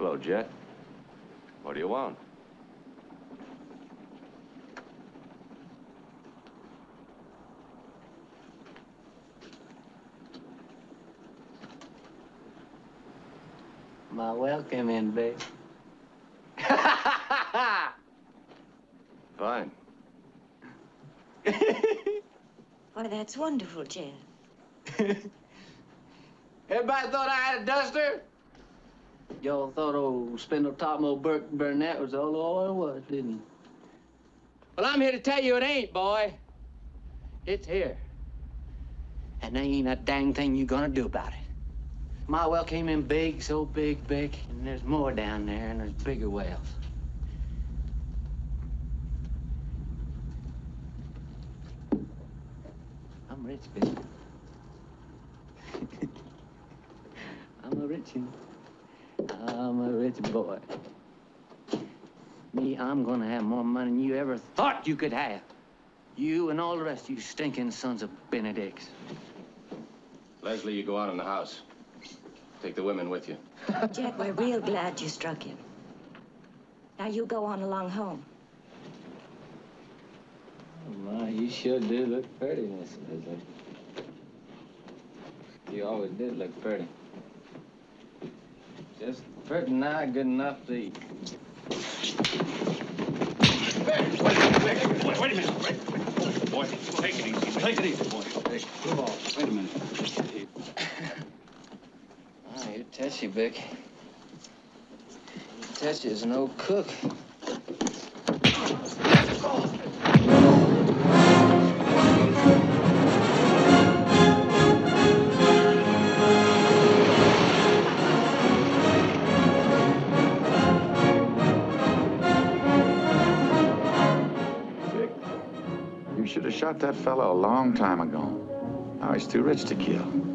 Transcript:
Hello, Jett. What do you want? My welcome in, babe. Fine. Why, that's wonderful, Jett. Everybody thought I had a duster? Y'all thought old Spindletop, old Burke Burnett was all it was, didn't you? Well, I'm here to tell you it ain't, boy. It's here. And there ain't a dang thing you gonna do about it. My well came in big, so big, Bick, and there's more down there, and there's bigger wells. I'm rich, Bick. I'm a rich boy. Me, I'm gonna have more money than you ever thought you could have. You and all the rest of you stinking sons of Benedicts. Leslie, you go out in the house. Take the women with you. Jett, we're real glad you struck him. Now you go on along home. Oh, my, you sure do look pretty, Miss Leslie. You always did look pretty. Just pretty nigh good enough to eat. Wait a minute. Wait. Boy, take it easy. Take it easy, boy. Hey, move off. Wait a minute. You're testy, Bick. You're testy as an old cook. Bick, you should have shot that fellow a long time ago. Now he's too rich to kill.